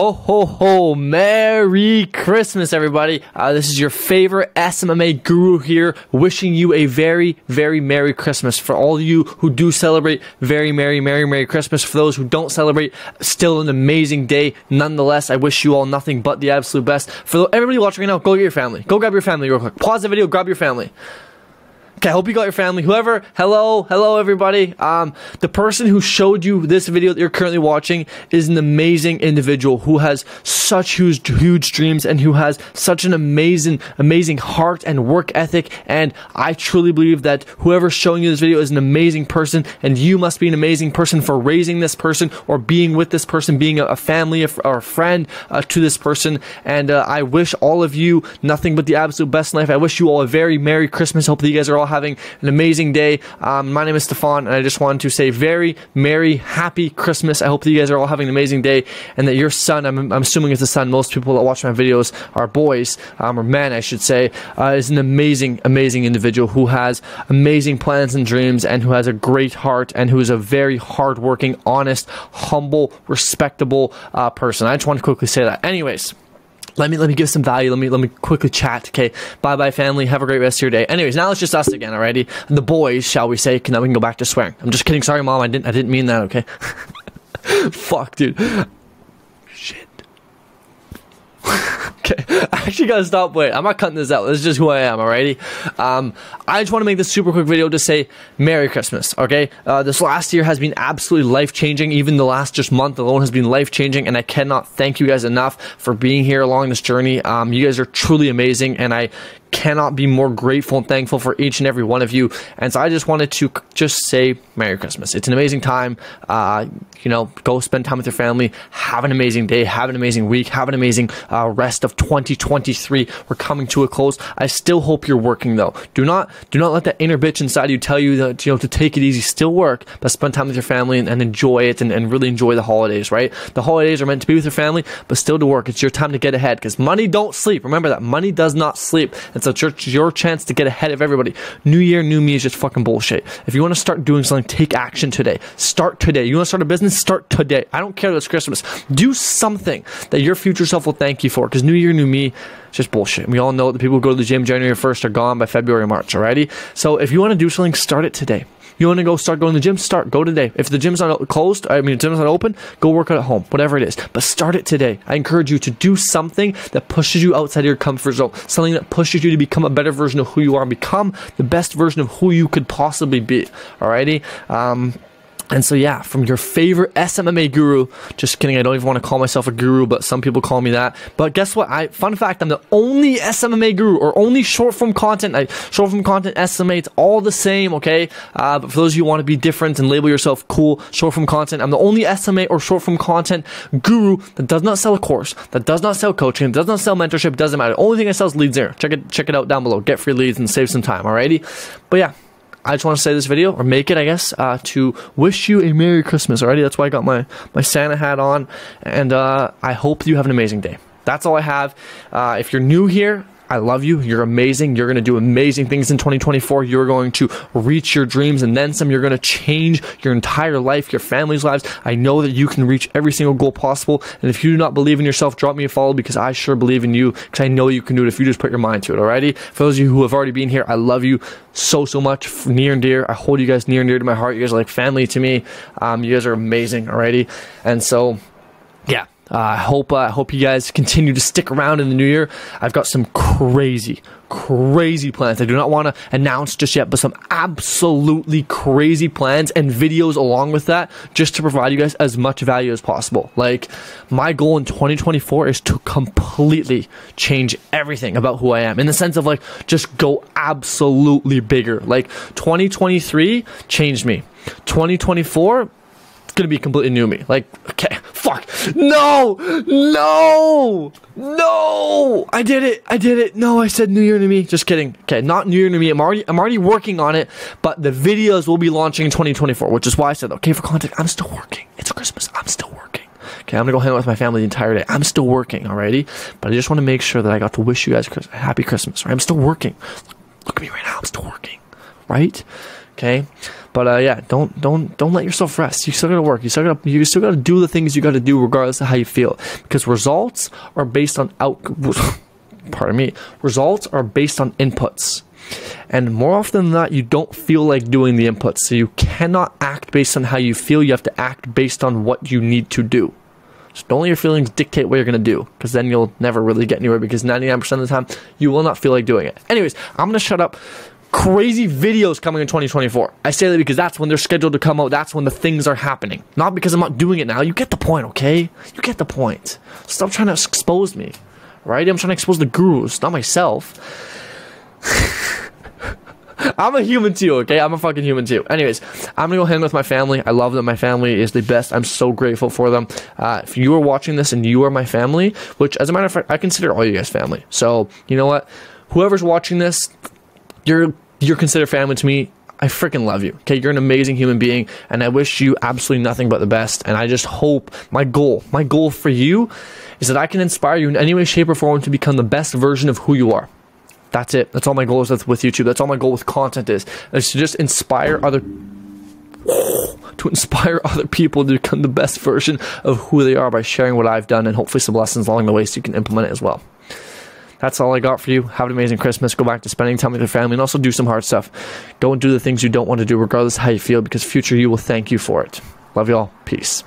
Ho, ho, ho. Merry Christmas, everybody. This is your favorite SMMA guru here, wishing you a very, very Merry Christmas. For all of you who do celebrate, very Merry, Merry, Merry Christmas. For those who don't celebrate, still an amazing day. Nonetheless, I wish you all nothing but the absolute best. For everybody watching right now, go get your family. Go grab your family real quick. Pause the video, grab your family. Okay, I hope you got your family. Whoever, hello everybody. The person who showed you this video that you're currently watching is an amazing individual who has such huge dreams and who has such an amazing heart and work ethic. And I truly believe that whoever's showing you this video is an amazing person, and you must be an amazing person for raising this person or being with this person, being a family or a friend to this person. And I wish all of you nothing but the absolute best in life. I wish you all a very Merry Christmas. Hope that you guys are all having an amazing day. My name is Stefan, and I just wanted to say very merry, happy Christmas. I hope that you guys are all having an amazing day, and that your son, I'm assuming it's a son, most people that watch my videos are boys, or men I should say, is an amazing individual who has amazing plans and dreams, and who has a great heart, and who is a very hardworking, honest, humble, respectable person. I just want to quickly say that. Anyways, let me give some value. Let me quickly chat. Okay, bye family. Have a great rest of your day. Anyways, now it's just us again. Alrighty, the boys, shall we say? Now we can go back to swearing. I'm just kidding. Sorry, mom. I didn't mean that. Okay. Fuck, dude. Shit. Okay, I actually gotta stop. Wait, I'm not cutting this out. This is just who I am. Alrighty. I just want to make this super quick video to say Merry Christmas. Okay, this last year has been absolutely life changing. Even the last just month alone has been life changing, and I cannot thank you guys enough for being here along this journey. You guys are truly amazing, and I cannot be more grateful and thankful for each and every one of you. And so I just wanted to just say Merry Christmas. It's an amazing time. You know, go spend time with your family. Have an amazing day. Have an amazing week. Have an amazing rest of 2023. We're coming to a close. I still hope you're working though. Do not let that inner bitch inside you tell you that, you know, to take it easy. Still work, but spend time with your family and enjoy it and really enjoy the holidays, right? The holidays are meant to be with your family, but still to work. It's your time to get ahead, because money don't sleep. Remember that. Money does not sleep. And so it's your chance to get ahead of everybody. New year, new me is just fucking bullshit. If you want to start doing something, take action today. Start today. You want to start a business? Start today. I don't care that it's Christmas. Do something that your future self will thank you for, because new year, new me, it's just bullshit. We all know that people who go to the gym January 1st are gone by February, March, alrighty? So if you want to do something, start it today. You want to go start going to the gym? Start. Go today. If the gym's not closed, the gym's not open, go work out at home, whatever it is. But start it today. I encourage you to do something that pushes you outside of your comfort zone, something that pushes you to become a better version of who you are and become the best version of who you could possibly be, alrighty? And so yeah, from your favorite SMMA guru, just kidding, I don't even want to call myself a guru, but some people call me that. But guess what, fun fact, I'm the only SMMA guru, or only short form content, SMMA, it's all the same, okay? But for those of you who want to be different and label yourself cool, short form content, I'm the only SMA or short form content guru that does not sell a course, that does not sell coaching, does not sell mentorship, doesn't matter. The only thing I sell is leads there. Check it out down below, get free leads and save some time, alrighty? But yeah, I just want to say this video, or make it, I guess, to wish you a Merry Christmas, alrighty? That's why I got my Santa hat on, and I hope you have an amazing day. That's all I have. If you're new here, I love you. You're amazing. You're going to do amazing things in 2024. You're going to reach your dreams and then some. You're going to change your entire life, your family's lives. I know that you can reach every single goal possible. And if you do not believe in yourself, drop me a follow, because I sure believe in you, because I know you can do it if you just put your mind to it, alrighty? For those of you who have already been here, I love you so much, near and dear. I hold you guys near and dear to my heart. You guys are like family to me. You guys are amazing, alrighty? And so, yeah. I hope you guys continue to stick around in the new year. I've got some crazy plans. I do not want to announce just yet, but some absolutely crazy plans and videos along with that, just to provide you guys as much value as possible. Like, my goal in 2024 is to completely change everything about who I am, in the sense of, like, just go absolutely bigger. Like, 2023 changed me. 2024, it's going to be completely new me. Like, okay. Fuck. No, I did it. No, I said new year to me. Just kidding. Okay, not new year to me. I'm already working on it, but the videos will be launching in 2024, which is why I said, okay, for context, I'm still working. It's Christmas. I'm still working. Okay, I'm gonna go hang out with my family the entire day. I'm still working, alrighty? But I just want to make sure that I got to wish you guys a happy Christmas, right? I'm still working. Look at me right now, I'm still working, right? Okay, but yeah, don't let yourself rest. You still gotta work. You still gotta do the things you gotta do, regardless of how you feel, because results are based on results are based on inputs. And more often than not, you don't feel like doing the inputs, so you cannot act based on how you feel. You have to act based on what you need to do. So don't let your feelings dictate what you're going to do, because then you'll never really get anywhere, because 99% of the time, you will not feel like doing it. Anyways, I'm going to shut up. Crazy videos coming in 2024. I say that because that's when they're scheduled to come out. That's when the things are happening. Not because I'm not doing it now. You get the point, okay? You get the point. Stop trying to expose me, right? I'm trying to expose the gurus, not myself. I'm a human too, okay? I'm a fucking human too. Anyways, I'm gonna go hang with my family. I love them. My family is the best. I'm so grateful for them. If you are watching this and you are my family, which, as a matter of fact, I consider all you guys family. So, you know what? Whoever's watching this, you're considered family to me. I freaking love you, okay? You're an amazing human being, and I wish you absolutely nothing but the best, and I just hope, my goal for you is that I can inspire you in any way, shape, or form to become the best version of who you are. That's it. That's all my goal is with YouTube. That's all my goal with content is to just inspire other people to become the best version of who they are by sharing what I've done and hopefully some lessons along the way so you can implement it as well. That's all I got for you. Have an amazing Christmas. Go back to spending time with your family and also do some hard stuff. Don't do the things you don't want to do regardless of how you feel, because future you will thank you for it. Love y'all. Peace.